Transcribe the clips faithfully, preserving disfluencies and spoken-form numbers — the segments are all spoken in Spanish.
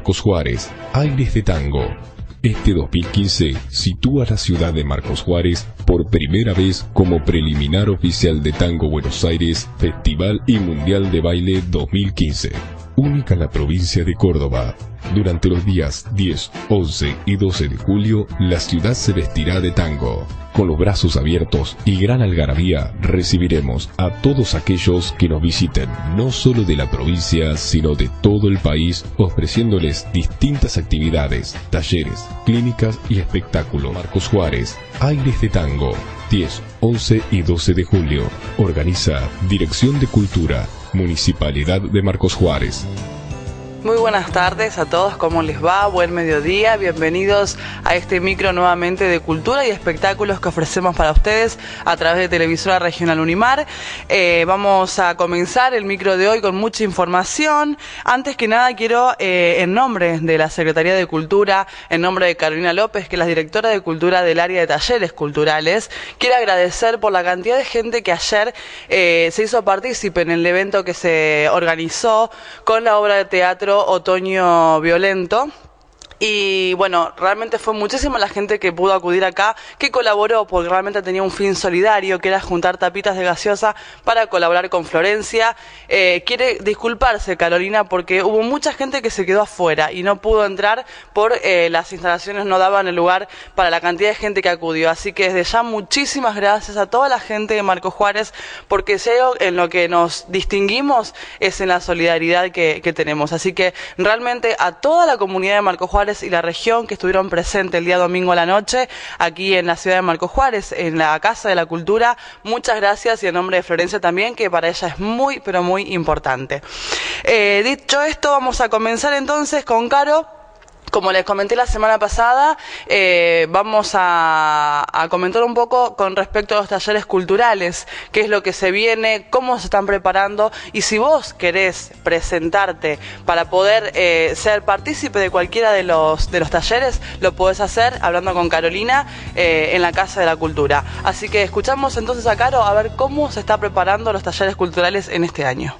Marcos Juárez, Aires de Tango. Este dos mil quince sitúa a la ciudad de Marcos Juárez por primera vez como preliminar oficial de Tango Buenos Aires Festival y Mundial de Baile dos mil quince, única en la provincia de Córdoba. Durante los días diez, once y doce de julio, la ciudad se vestirá de tango. Con los brazos abiertos y gran algarabía recibiremos a todos aquellos que nos visiten, no solo de la provincia, sino de todo el país, ofreciéndoles distintas actividades, talleres, clínicas y espectáculo. Marcos Juárez, Aires de Tango, diez, once y doce de julio. Organiza Dirección de Cultura, Municipalidad de Marcos Juárez. Muy buenas tardes a todos, ¿cómo les va? Buen mediodía, bienvenidos a este micro nuevamente de cultura y espectáculos que ofrecemos para ustedes a través de Televisora Regional Unimar. Eh, vamos a comenzar el micro de hoy con mucha información. Antes que nada quiero, eh, en nombre de la Secretaría de Cultura, en nombre de Carolina López, que es la directora de Cultura del área de talleres culturales, quiero agradecer por la cantidad de gente que ayer eh, se hizo partícipe en el evento que se organizó con la obra de teatro Otoño Violento. Y bueno, realmente fue muchísima la gente que pudo acudir acá, que colaboró, porque realmente tenía un fin solidario, que era juntar tapitas de gaseosa para colaborar con Florencia. Eh, quiere disculparse Carolina porque hubo mucha gente que se quedó afuera y no pudo entrar por eh, las instalaciones no daban el lugar para la cantidad de gente que acudió. Así que desde ya muchísimas gracias a toda la gente de Marcos Juárez, porque si hay algo en lo que nos distinguimos es en la solidaridad que, que tenemos. Así que realmente a toda la comunidad de Marcos Juárez y la región que estuvieron presentes el día domingo a la noche aquí en la ciudad de Marcos Juárez, en la Casa de la Cultura, muchas gracias, y en nombre de Florencia también, que para ella es muy pero muy importante. Eh, dicho esto, vamos a comenzar entonces con Caro. Como les comenté la semana pasada, eh, vamos a, a comentar un poco con respecto a los talleres culturales, qué es lo que se viene, cómo se están preparando, y si vos querés presentarte para poder eh, ser partícipe de cualquiera de los, de los talleres, lo podés hacer hablando con Carolina eh, en la Casa de la Cultura. Así que escuchamos entonces a Caro a ver cómo se está preparando los talleres culturales en este año.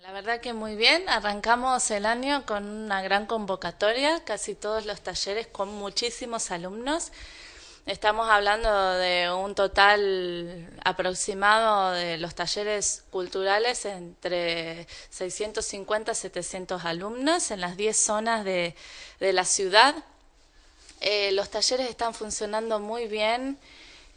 La verdad que muy bien, arrancamos el año con una gran convocatoria, casi todos los talleres con muchísimos alumnos. Estamos hablando de un total aproximado de los talleres culturales entre seiscientos cincuenta a setecientos alumnos en las diez zonas de, de la ciudad. Eh, los talleres están funcionando muy bien.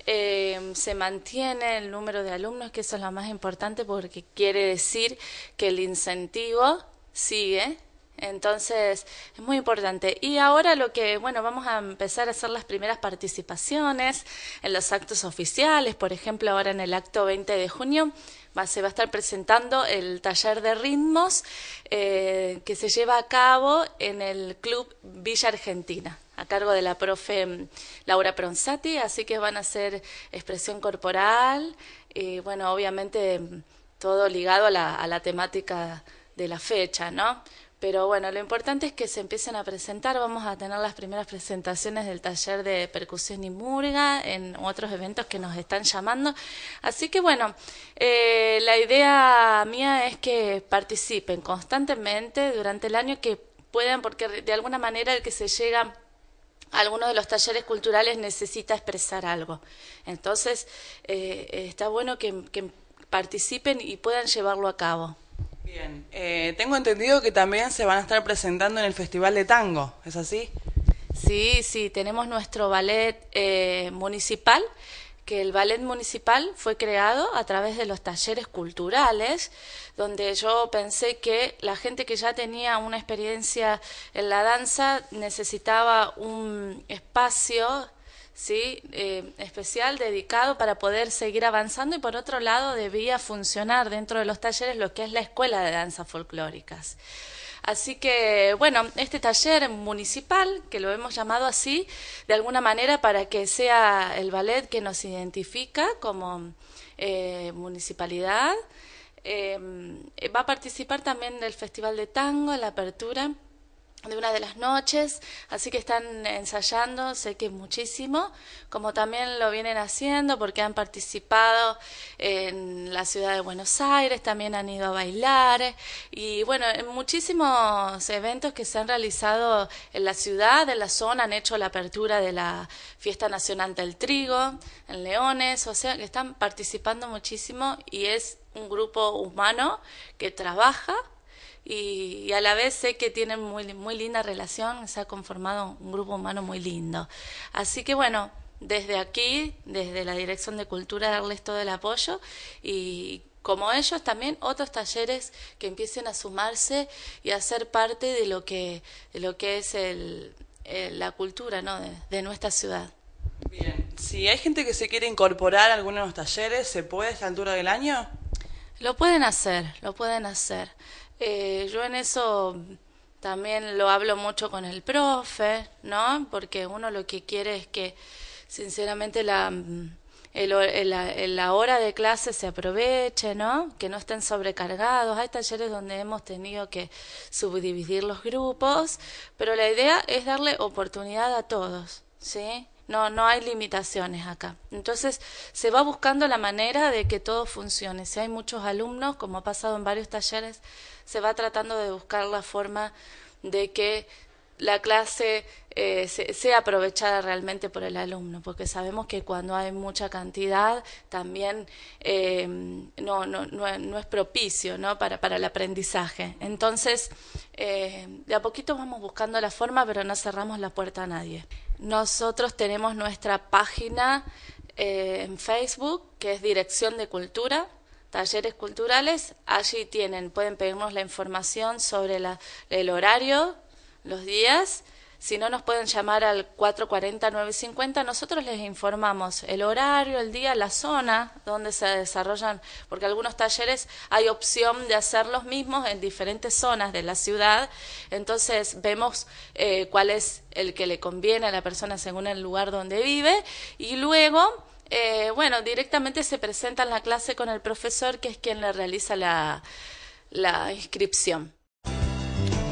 Eh, se mantiene el número de alumnos, que eso es lo más importante, porque quiere decir que el incentivo sigue, entonces es muy importante. Y ahora lo que, bueno, vamos a empezar a hacer las primeras participaciones en los actos oficiales. Por ejemplo, ahora en el acto veinte de junio va, se va a estar presentando el taller de ritmos eh, que se lleva a cabo en el Club Villa Argentina, a cargo de la profe Laura Pronsati, así que van a hacer expresión corporal y, bueno, obviamente todo ligado a la, a la temática de la fecha, ¿no? Pero, bueno, lo importante es que se empiecen a presentar. Vamos a tener las primeras presentaciones del taller de percusión y murga en otros eventos que nos están llamando. Así que, bueno, eh, la idea mía es que participen constantemente durante el año, que puedan, porque de alguna manera el que se llega algunos de los talleres culturales necesita expresar algo. Entonces, eh, está bueno que, que participen y puedan llevarlo a cabo. Bien, eh, tengo entendido que también se van a estar presentando en el Festival de Tango, ¿es así? Sí, sí, tenemos nuestro ballet eh, municipal, que el ballet municipal fue creado a través de los talleres culturales, donde yo pensé que la gente que ya tenía una experiencia en la danza necesitaba un espacio, ¿sí? eh, especial, dedicado para poder seguir avanzando, y por otro lado debía funcionar dentro de los talleres lo que es la escuela de danzas folclóricas. Así que, bueno, este taller municipal, que lo hemos llamado así, de alguna manera para que sea el ballet que nos identifica como eh, municipalidad, eh, va a participar también del Festival de Tango, la apertura, de una de las noches, así que están ensayando, sé que muchísimo, como también lo vienen haciendo porque han participado en la ciudad de Buenos Aires, también han ido a bailar, y bueno, en muchísimos eventos que se han realizado en la ciudad, en la zona, han hecho la apertura de la Fiesta Nacional del Trigo, en Leones, o sea que están participando muchísimo, y es un grupo humano que trabaja, Y, y a la vez sé que tienen muy, muy linda relación, se ha conformado un grupo humano muy lindo. Así que bueno, desde aquí, desde la Dirección de Cultura, darles todo el apoyo y como ellos también otros talleres que empiecen a sumarse y a ser parte de lo que, de lo que es el, el, la cultura, ¿no? de, de nuestra ciudad. Bien, si hay gente que se quiere incorporar a alguno de los talleres, ¿se puede a esta altura del año? Lo pueden hacer, lo pueden hacer. Eh, yo en eso también lo hablo mucho con el profe, ¿no? Porque uno lo que quiere es que, sinceramente, la, el, el, la hora de clase se aproveche, ¿no? Que no estén sobrecargados. Hay talleres donde hemos tenido que subdividir los grupos, pero la idea es darle oportunidad a todos, ¿sí? No, no hay limitaciones acá. Entonces, se va buscando la manera de que todo funcione. Si hay muchos alumnos, como ha pasado en varios talleres, se va tratando de buscar la forma de que la clase eh, sea aprovechada realmente por el alumno, porque sabemos que cuando hay mucha cantidad también eh, no, no, no, no es propicio, ¿no? Para, para el aprendizaje. Entonces, eh, de a poquito vamos buscando la forma, pero no cerramos la puerta a nadie. Nosotros tenemos nuestra página eh, en Facebook, que es Dirección de Cultura, Talleres Culturales. Allí tienen, pueden pedirnos la información sobre la, el horario, los días. Si no, nos pueden llamar al cuatro cuarenta, nueve cincuenta. Nosotros les informamos el horario, el día, la zona donde se desarrollan, porque algunos talleres hay opción de hacer los mismos en diferentes zonas de la ciudad. Entonces vemos eh, cuál es el que le conviene a la persona según el lugar donde vive. Y luego, eh, bueno, directamente se presenta en la clase con el profesor, que es quien le realiza la, la inscripción.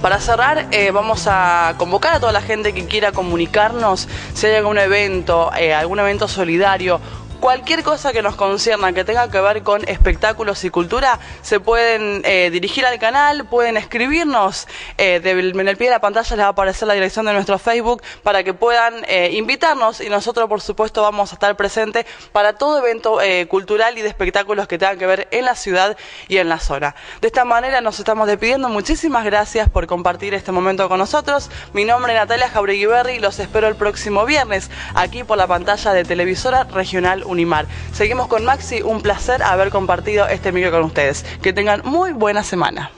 Para cerrar, eh, vamos a convocar a toda la gente que quiera comunicarnos, si hay algún evento, eh, algún evento solidario, cualquier cosa que nos concierna, que tenga que ver con espectáculos y cultura, se pueden eh, dirigir al canal, pueden escribirnos, eh, de, en el pie de la pantalla les va a aparecer la dirección de nuestro Facebook para que puedan eh, invitarnos, y nosotros por supuesto vamos a estar presentes para todo evento eh, cultural y de espectáculos que tengan que ver en la ciudad y en la zona. De esta manera nos estamos despidiendo, muchísimas gracias por compartir este momento con nosotros. Mi nombre es Natalia Jauregui Berri, los espero el próximo viernes aquí por la pantalla de Televisora Regional Unimar. Seguimos con Maxi, un placer haber compartido este micro con ustedes. Que tengan muy buena semana.